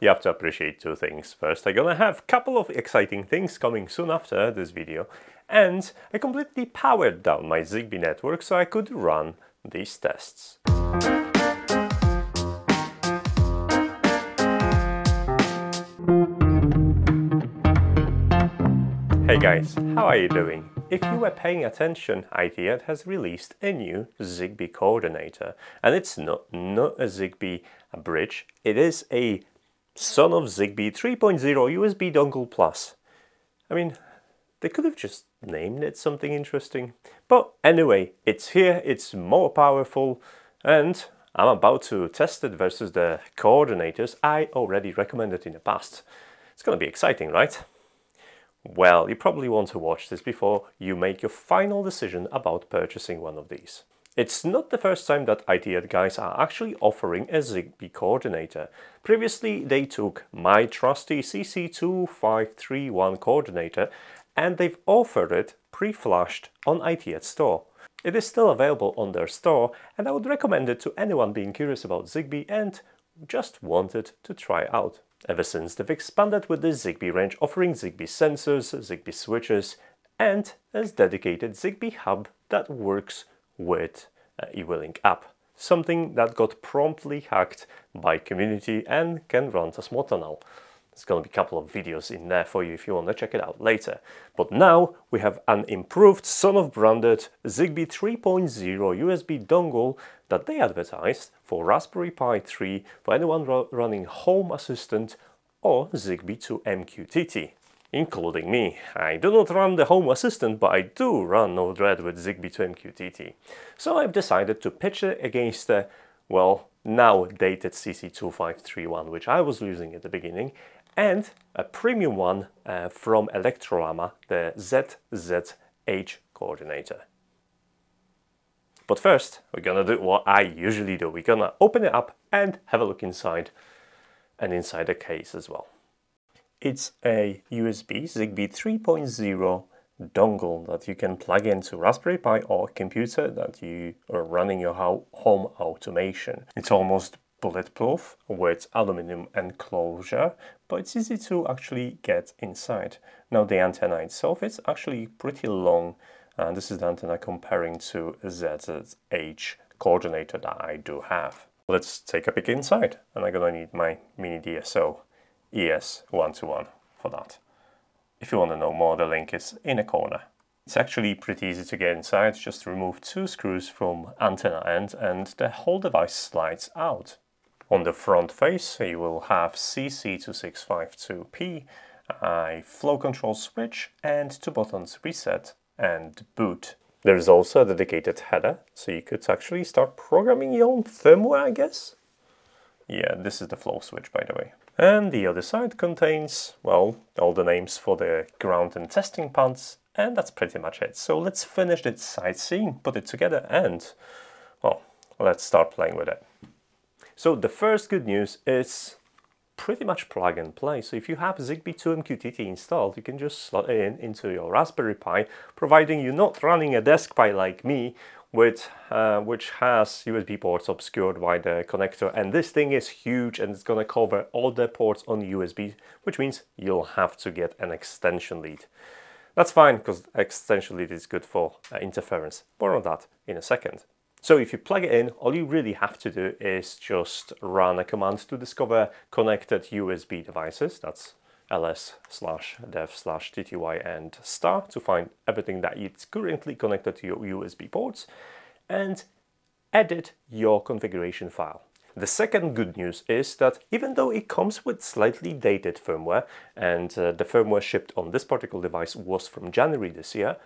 you have to appreciate two things. First, I'm gonna have a couple of exciting things coming soon after this video, and I completely powered down my Zigbee network so I could run these tests. Hey guys, how are you doing? If you were paying attention, ITEAD has released a new Zigbee coordinator, and it's not a Zigbee bridge, it is a Sonoff Zigbee 3.0 USB dongle plus. I mean, they could have just named it something interesting, but anyway, it's here, it's more powerful, and I'm about to test it versus the coordinators I already recommended in the past. It's gonna be exciting, right? Well, you probably want to watch this before you make your final decision about purchasing one of these. It's not the first time that ITEAD guys are actually offering a Zigbee coordinator. Previously, they took my trusty CC2531 coordinator and they've offered it pre-flashed on ITEAD store. It is still available on their store and I would recommend it to anyone being curious about Zigbee and just wanted to try out. Ever since, they've expanded with the Zigbee range, offering Zigbee sensors, Zigbee switches, and a dedicated Zigbee hub that works with eWeLink app, something that got promptly hacked by community and can run as Motanal. There's going to be a couple of videos in there for you if you want to check it out later. But now we have an improved Sonoff branded Zigbee 3.0 USB dongle that they advertised for Raspberry Pi 3 for anyone running Home Assistant or ZigBee2MQTT, including me. I do not run the Home Assistant, but I do run Node-RED with ZigBee2MQTT. So I've decided to pitch it against the, well, now dated CC2531, which I was using at the beginning, and a premium one from ElectroLama, the ZZH coordinator. But first, we're gonna do what I usually do. We're gonna open it up and have a look inside, and inside the case as well. It's a USB Zigbee 3.0 dongle that you can plug into Raspberry Pi or a computer that you are running your home automation. It's almost bulletproof with aluminum enclosure, but it's easy to actually get inside. Now the antenna itself is actually pretty long, and this is the antenna comparing to ZZH coordinator that I do have. Let's take a peek inside, and I'm gonna need my mini DSO ES121 for that. If you want to know more, the link is in the corner. It's actually pretty easy to get inside, just remove two screws from antenna end and the whole device slides out. On the front face you will have CC2652P, a flow control switch and two buttons, reset and boot. There is also a dedicated header, so you could actually start programming your own firmware, I guess? Yeah, this is the flow switch, by the way. And the other side contains, well, all the names for the ground and testing pads, and that's pretty much it. So let's finish this sightseeing, put it together, and, well, let's start playing with it. So the first good news is pretty much plug and play. So if you have ZigBee2MQTT installed, you can just slot it in into your Raspberry Pi, providing you're not running a desk Pi like me, which has USB ports obscured by the connector, and this thing is huge and it's gonna cover all the ports on USB, which means you'll have to get an extension lead. That's fine, because extension lead is good for interference. More on that in a second. So if you plug it in, all you really have to do is just run a command to discover connected USB devices. That's ls/dev/tty and star to find everything that is currently connected to your USB ports, and edit your configuration file. The second good news is that even though it comes with slightly dated firmware, and the firmware shipped on this particular device was from January this year,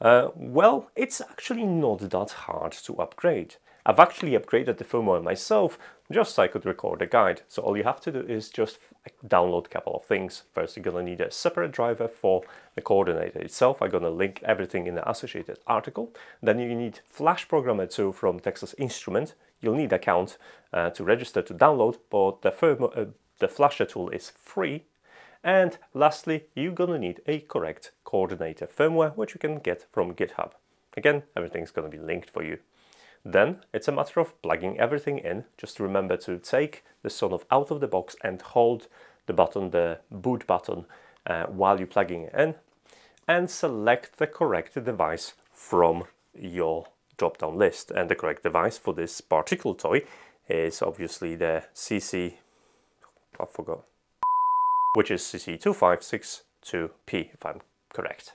well, it's actually not that hard to upgrade. I've actually upgraded the firmware myself, just so I could record a guide. So all you have to do is just download a couple of things. First, you're gonna need a separate driver for the coordinator itself. I'm gonna link everything in the associated article. Then you need Flash Programmer 2 from Texas Instruments. You'll need an account to register to download, but the firmware, the Flasher tool is free. And lastly, you're gonna need a correct coordinator firmware, which you can get from GitHub. Again, everything's gonna be linked for you. Then it's a matter of plugging everything in. Just remember to take the Sonoff out of the box and hold the button, the boot button, while you're plugging it in, and select the correct device from your drop-down list. And the correct device for this particular toy is obviously the CC, I forgot, which is CC2562P, if I'm correct.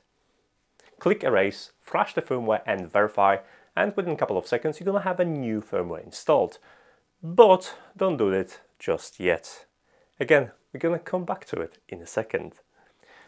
Click Erase, flash the firmware and verify, and within a couple of seconds you're gonna have a new firmware installed. But don't do it just yet. Again, we're gonna come back to it in a second.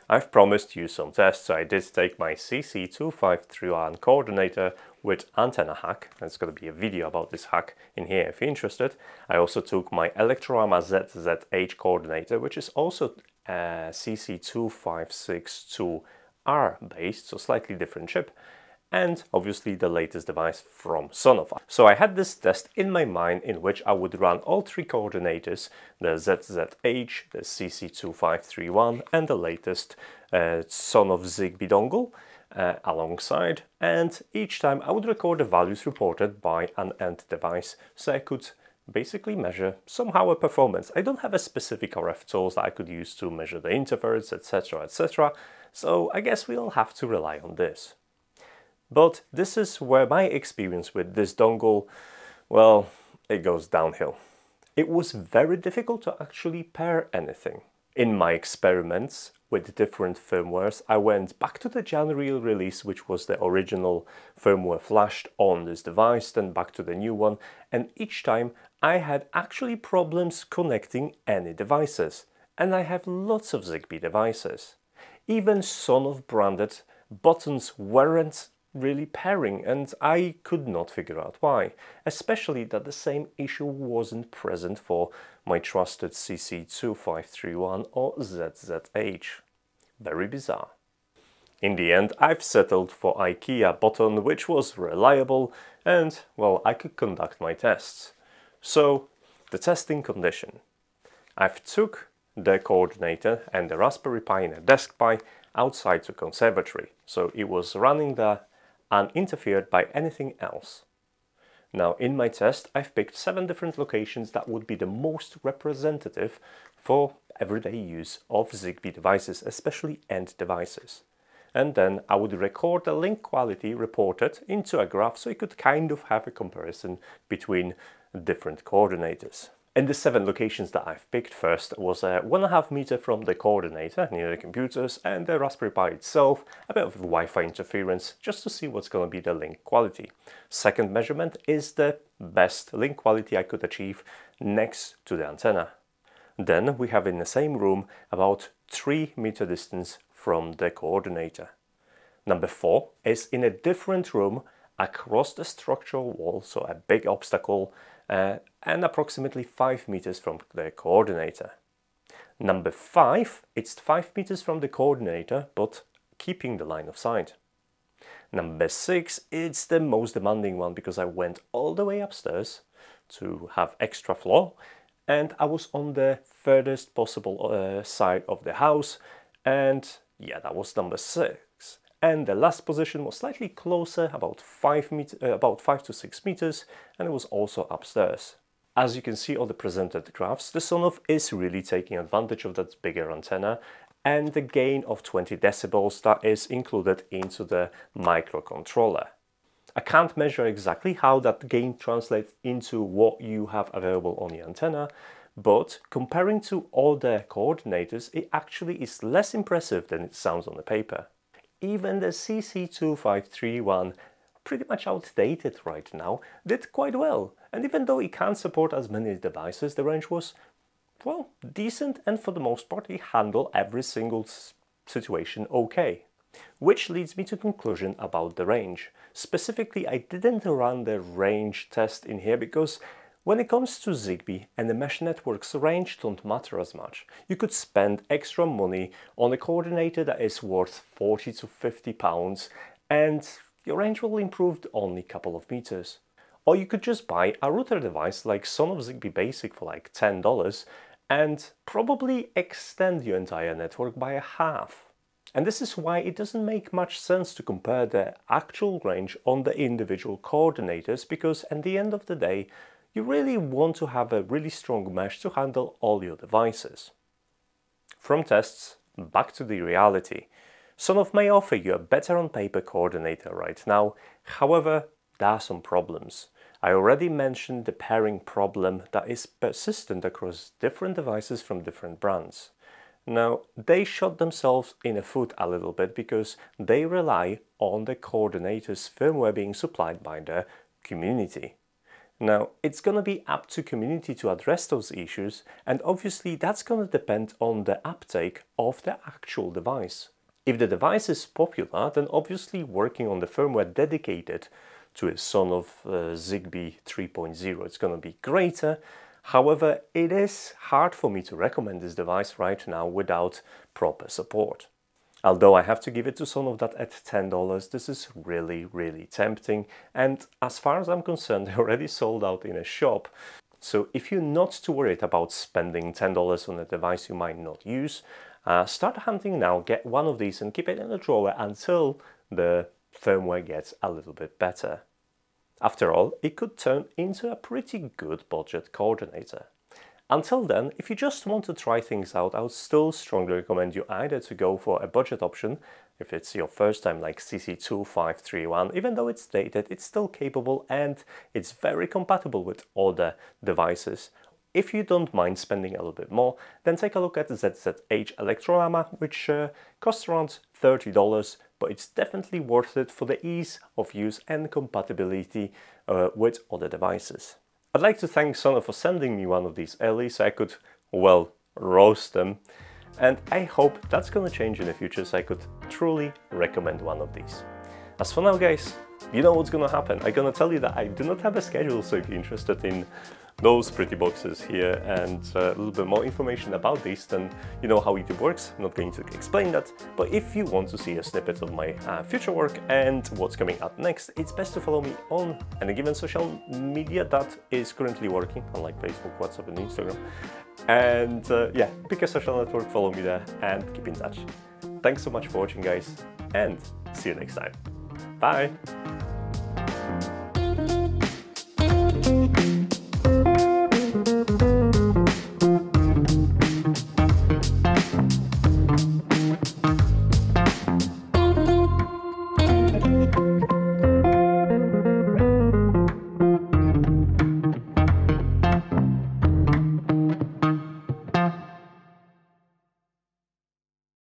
I've promised you some tests, so I did take my CC2531 coordinator with antenna hack. There's going to be a video about this hack in here if you're interested. I also took my ElectroLama ZZH coordinator, which is also CC2562R based, so slightly different chip, and obviously the latest device from Sonoff. So I had this test in my mind in which I would run all three coordinators, the ZZH, the CC2531 and the latest Sonoff Zigbee dongle alongside, and each time I would record the values reported by an end device, so I could basically measure somehow a performance. I don't have a specific RF tools that I could use to measure the interference, etc, etc, so I guess we'll have to rely on this. But this is where my experience with this dongle, well, it goes downhill. It was very difficult to actually pair anything. In my experiments with different firmwares, I went back to the January release, which was the original firmware flashed on this device, then back to the new one, and each time I had actually problems connecting any devices. And I have lots of Zigbee devices. Even Sonoff branded buttons weren't really pairing, and I could not figure out why, especially that the same issue wasn't present for my trusted CC2531 or ZZH. Very bizarre. In the end, I've settled for IKEA button, which was reliable and, well, I could conduct my tests. So, the testing condition. I've took the coordinator and the Raspberry Pi and a Desk Pi outside to conservatory, so it was running there uninterfered by anything else. Now in my test I've picked 7 different locations that would be the most representative for everyday use of Zigbee devices, especially end devices. And then I would record the link quality reported into a graph so you could kind of have a comparison between different coordinators. In the 7 locations that I've picked, first was a 1.5 meter from the coordinator near the computers and the Raspberry Pi itself, a bit of Wi-Fi interference just to see what's going to be the link quality. Second measurement is the best link quality I could achieve next to the antenna. Then we have in the same room about 3 meter distance from the coordinator. Number 4 is in a different room across the structural wall, so a big obstacle, and approximately 5 meters from the coordinator. Number 5, it's 5 meters from the coordinator, but keeping the line of sight. Number 6, it's the most demanding one because I went all the way upstairs to have extra floor, and I was on the furthest possible side of the house, and yeah, that was number 6. And the last position was slightly closer, about 5 to 6 meters, and it was also upstairs. As you can see on the presented graphs, the Sonoff is really taking advantage of that bigger antenna and the gain of 20 decibels that is included into the microcontroller. I can't measure exactly how that gain translates into what you have available on your antenna, but comparing to all the coordinators, it actually is less impressive than it sounds on the paper. Even the CC2531, pretty much outdated right now, did quite well. And even though it can't support as many devices, the range was, well, decent, and for the most part it handled every single situation okay. Which leads me to conclusion about the range. Specifically, I didn't run the range test in here because when it comes to Zigbee and the mesh networks, range don't matter as much. You could spend extra money on a coordinator that is worth 40 to 50 pounds and your range will improve only a couple of meters. Or you could just buy a router device like Sonoff Zigbee Basic for like $10 and probably extend your entire network by a half. And this is why it doesn't make much sense to compare the actual range on the individual coordinators, because at the end of the day, you really want to have a really strong mesh to handle all your devices. From tests, back to the reality. Sonoff may offer you a better on-paper coordinator right now, however, there are some problems. I already mentioned the pairing problem that is persistent across different devices from different brands. Now, they shot themselves in the foot a little bit because they rely on the coordinator's firmware being supplied by the community. Now, it's gonna be up to community to address those issues, and obviously that's gonna depend on the uptake of the actual device. If the device is popular, then obviously working on the firmware dedicated to a Sonoff Zigbee 3.0 is gonna be greater. However, it is hard for me to recommend this device right now without proper support. Although I have to give it to Sonoff that at $10, this is really, really tempting. And as far as I'm concerned, they already sold out in a shop. So if you're not too worried about spending $10 on a device you might not use, start hunting now, get one of these and keep it in the drawer until the firmware gets a little bit better. After all, it could turn into a pretty good budget coordinator. Until then, if you just want to try things out, I would still strongly recommend you either to go for a budget option, if it's your first time, like CC2531, even though it's dated, it's still capable and it's very compatible with other devices. If you don't mind spending a little bit more, then take a look at ZZH ElectroLama, which costs around $30, but it's definitely worth it for the ease of use and compatibility with other devices. I'd like to thank Sonoff for sending me one of these early so I could, well, roast them. And I hope that's gonna change in the future so I could truly recommend one of these. As for now, guys, you know what's gonna happen. I'm gonna tell you that I do not have a schedule, so if you're interested in those pretty boxes here and a little bit more information about these, then you know how YouTube works. I'm not going to explain that, but if you want to see a snippet of my future work and what's coming up next, it's best to follow me on any given social media that is currently working, unlike Facebook, WhatsApp and Instagram. And yeah, pick a social network, follow me there and keep in touch. Thanks so much for watching, guys, and see you next time. Bye!